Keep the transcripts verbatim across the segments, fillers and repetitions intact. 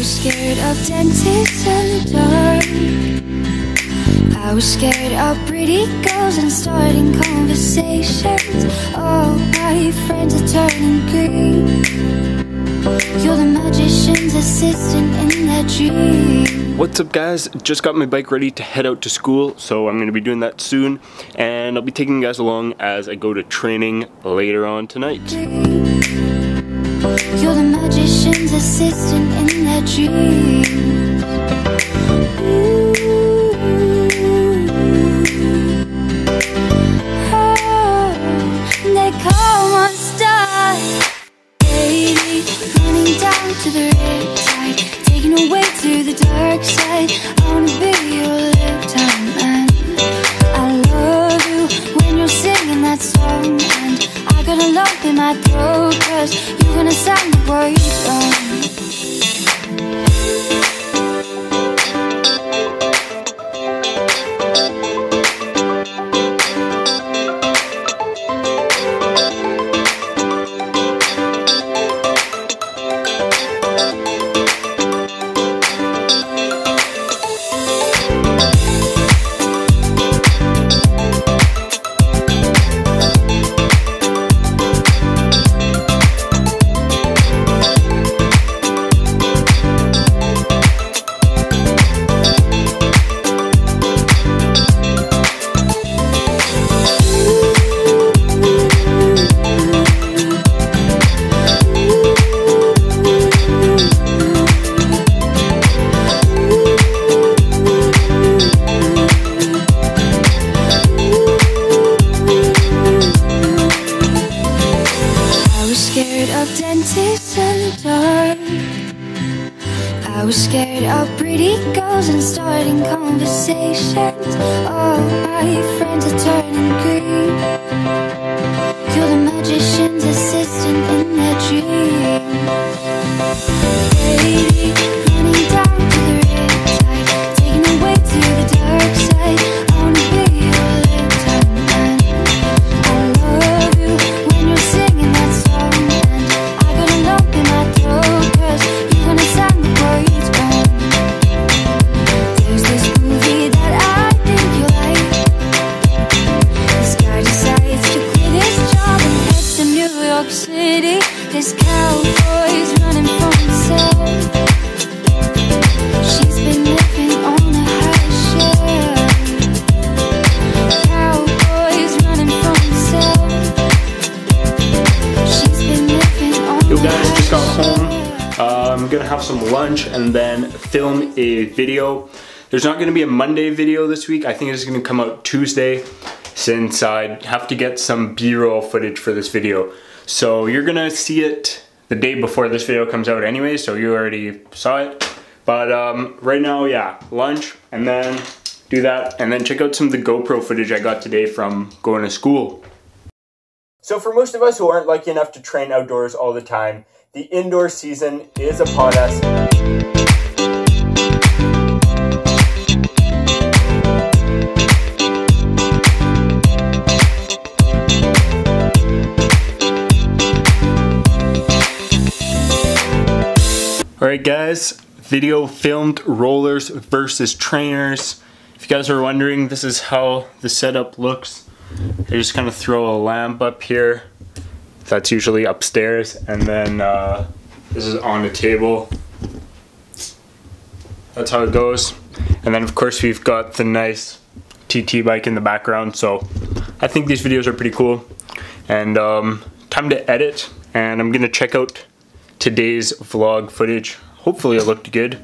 was scared of dentists and the dark. I was scared of pretty girls and starting conversations. All my friends are turning green. You're the magician's assistant in that dream. What's up guys, just got my bike ready to head out to school, so I'm going to be doing that soon. And I'll be taking you guys along as I go to training later on tonight. You're the magician's assistant in that dream. Ooh. To the red tide, taken away to the dark side. I wanna be your lifetime man. I love you when you're singing that song, and I got a lump in my throat, cause you're gonna sound the words of dentists and the dark. I was scared of pretty girls and starting conversations. All my friends are turning green. You're the magician's assistant in that dream. Baby, this cowboy's running from himself. She's been living on a high shell. Cowboy's running from himself. She's been living on a high shell. Yo guys, just got home. Uh, I'm gonna have some lunch and then film a video. There's not gonna be a Monday video this week. I think it's gonna come out Tuesday, since I have to get some B-roll footage for this video. So you're gonna see it the day before this video comes out anyway, so you already saw it. But um, right now, yeah, lunch, and then do that, and then check out some of the GoPro footage I got today from going to school. So for most of us who aren't lucky enough to train outdoors all the time, the indoor season is upon us. Alright guys, video filmed rollers versus trainers. If you guys are wondering, this is how the setup looks. I just kind of throw a lamp up here. That's usually upstairs, and then uh, this is on a table. That's how it goes. And then of course we've got the nice T T bike in the background, so I think these videos are pretty cool. And um, time to edit, and I'm gonna check out today's vlog footage. Hopefully it looked good.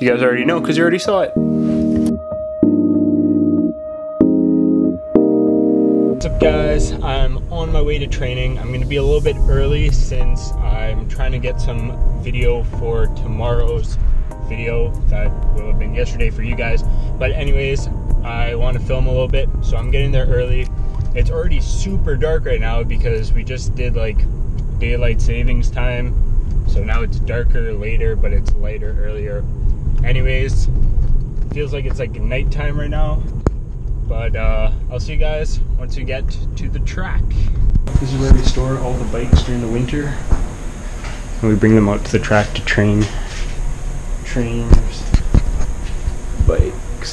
You guys already know because you already saw it. What's up guys, I'm on my way to training. I'm gonna be a little bit early since I'm trying to get some video for tomorrow's video that will have been yesterday for you guys. But anyways, I want to film a little bit, so I'm getting there early. It's already super dark right now because we just did like daylight savings time, so now it's darker later but it's lighter earlier. Anyways, feels like it's like nighttime right now, but uh, I'll see you guys once we get to the track. This is where we store all the bikes during the winter, and we bring them out to the track to train. trains, bikes.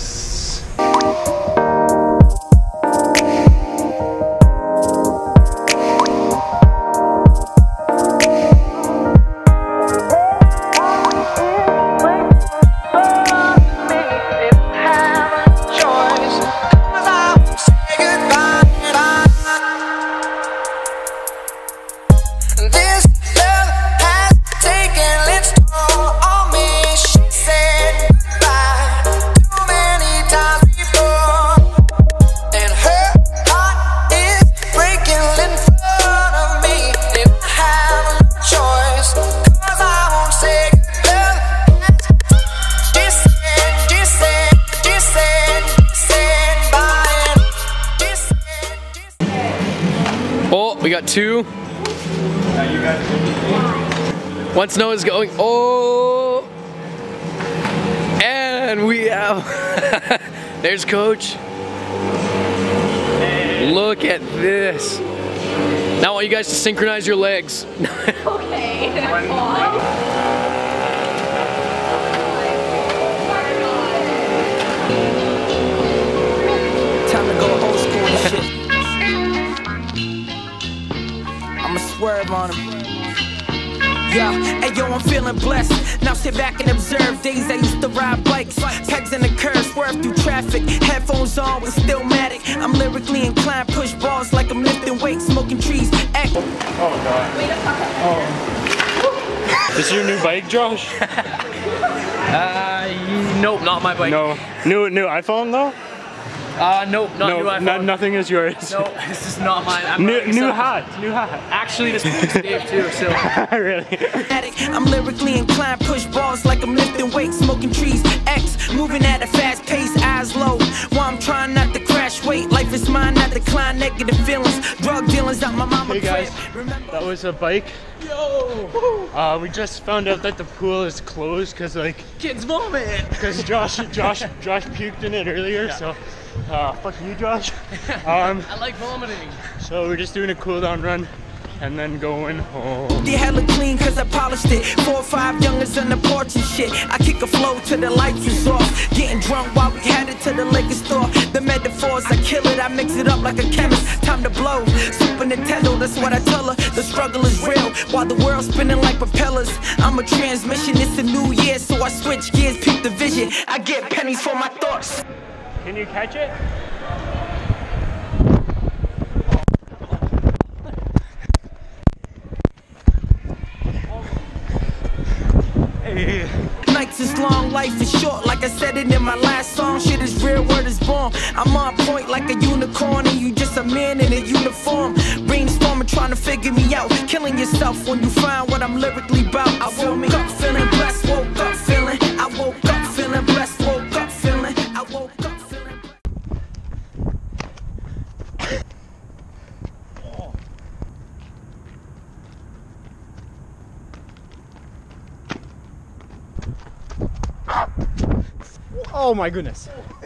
We got two. Once Noah's going, oh, and we have. There's Coach. Look at this. Now I want you guys to synchronize your legs. Okay. Time to go old school and shit. Swerve on him. Yeah, hey yo, I'm feeling blessed. Now sit back and observe days I used to ride bikes. Pegs in the curb, swerve through traffic. Headphones on with Stillmatic. I'm lyrically inclined, push balls like I'm lifting weights, smoking trees. Act. Oh, God. Wait, oh. Is your new bike, Josh? uh, nope, not my bike. No. New, new iPhone, though? Uh, nope, not no, new iPhone. Nothing is yours. No, this is not mine. I'm new new hat, new hat. Actually, this is Dave too, so. Really? I'm lyrically inclined, push balls like I'm lifting weights, smoking trees. X, moving at a fast pace, eyes low. While I'm trying not to crash weight, life is mine, not to decline negative feelings. Drug dealings out my mama. Hey guys, that was a bike. Yo! Uh, we just found out that the pool is closed because like kids vomit. Because Josh, Josh, Josh puked in it earlier, yeah. So. Uh, fuck you, Josh. Um, I like vomiting. So we're just doing a cool down run and then going home. They hella clean cause I polished it. Four or five youngers on the porch and shit. I kick a flow till the lights is off. Getting drunk while we headed to the liquor store. The metaphors, I kill it, I mix it up like a chemist. Time to blow. Super Nintendo, that's what I tell her. The struggle is real while the world's spinning like propellers. I'm a transmission, it's a new year, so I switch gears, peep the vision. I get pennies for my thoughts. Can you catch it? Hey. Nights is long, life is short. Like I said it in my last song, shit is real, word is born. I'm on point like a unicorn, and you just a man in a uniform. Brainstorming, trying to figure me out. Killing yourself when you find what I'm lyrically about. I woke up feeling blessed, woke up feeling. I woke up feeling blessed, woke up feeling. I woke up. Oh my goodness.